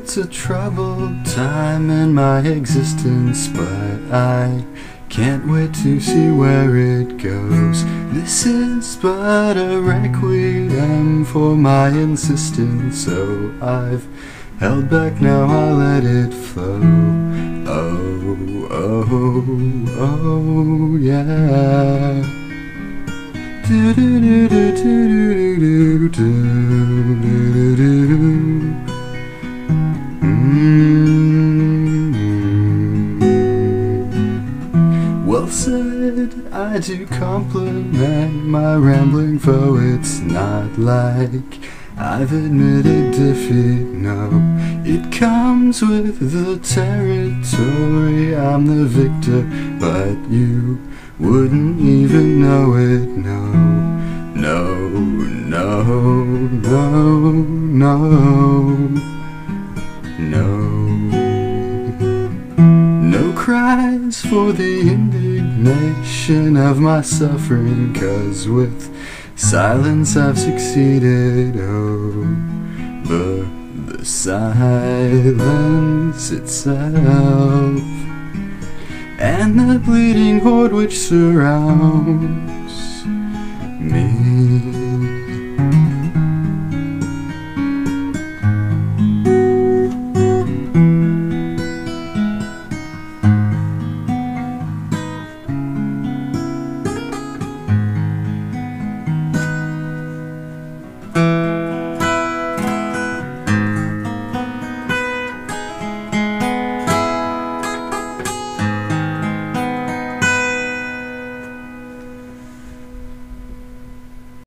It's a troubled time in my existence, but I can't wait to see where it goes. This is but a requiem for my insistence, so I've held back, now I let it flow. Oh, oh, oh, yeah. Do do do do do do do do do do. Well said, I do compliment my rambling foe. It's not like I've admitted defeat, no. It comes with the territory, I'm the victor, but you wouldn't even know it, no. No, no, no, no. No, no cries for the indignation of my suffering, 'cause with silence I've succeeded. Oh, the silence itself, and the bleeding horde which surrounds